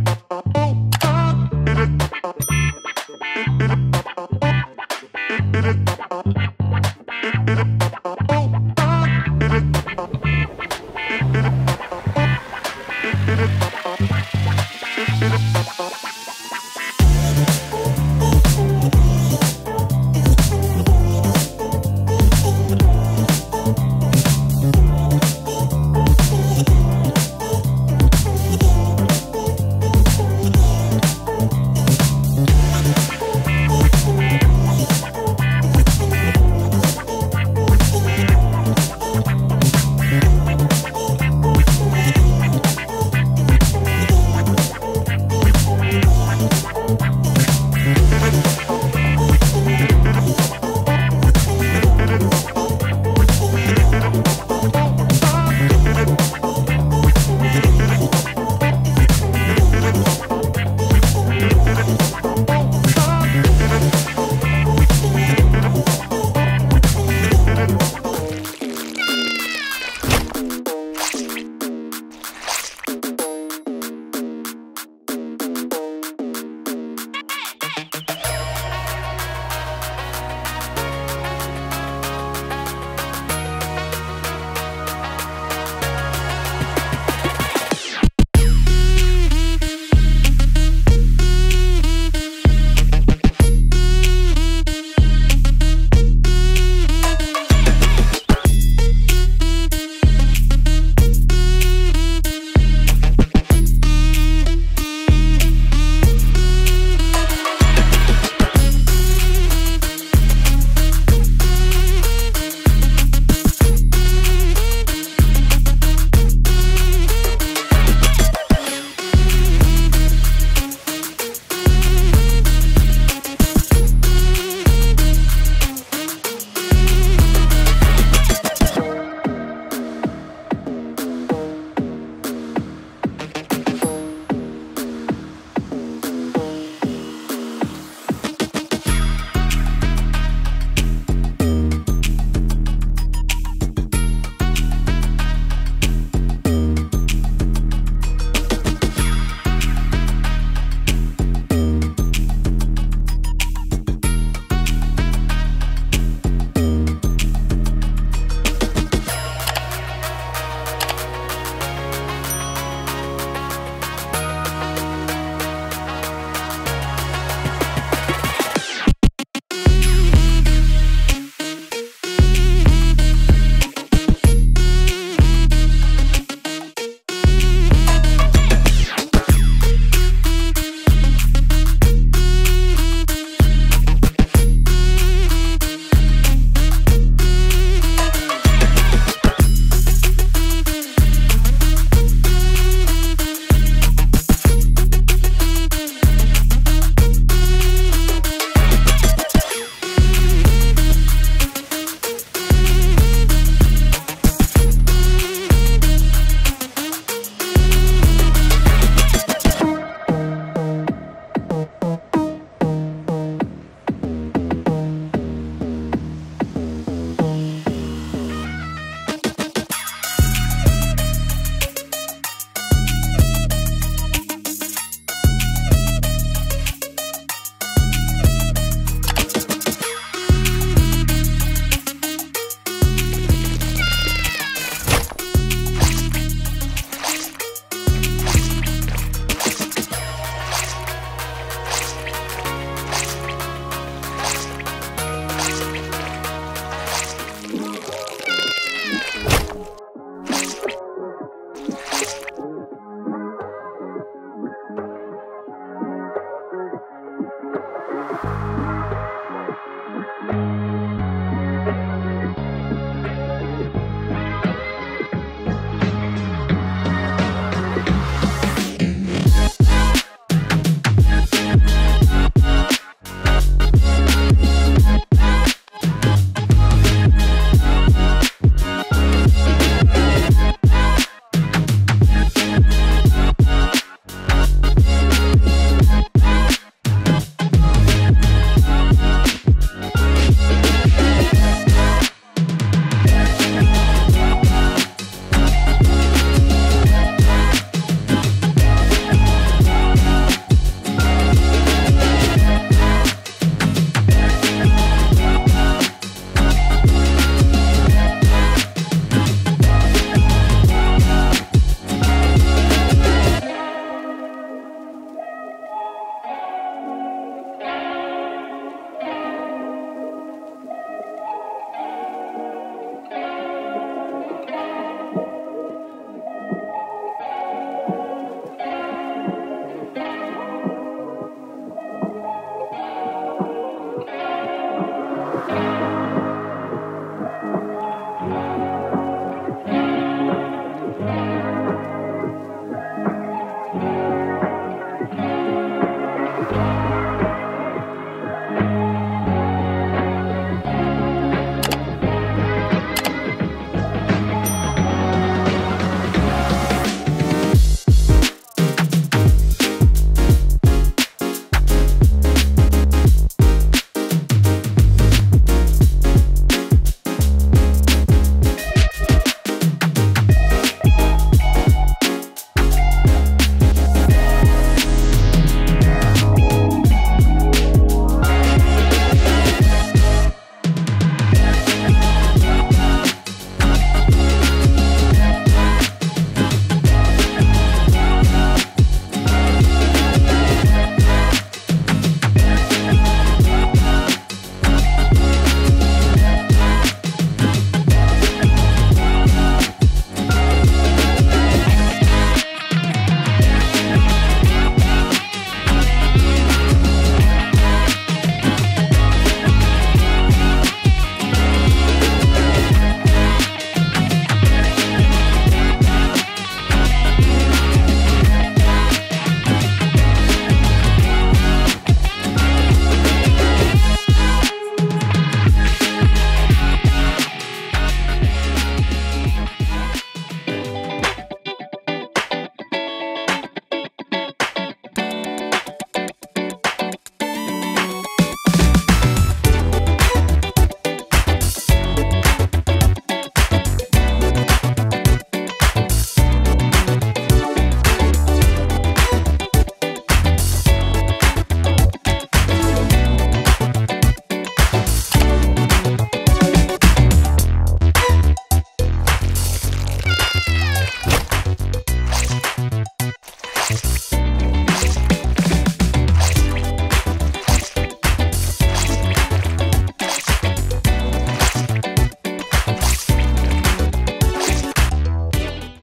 It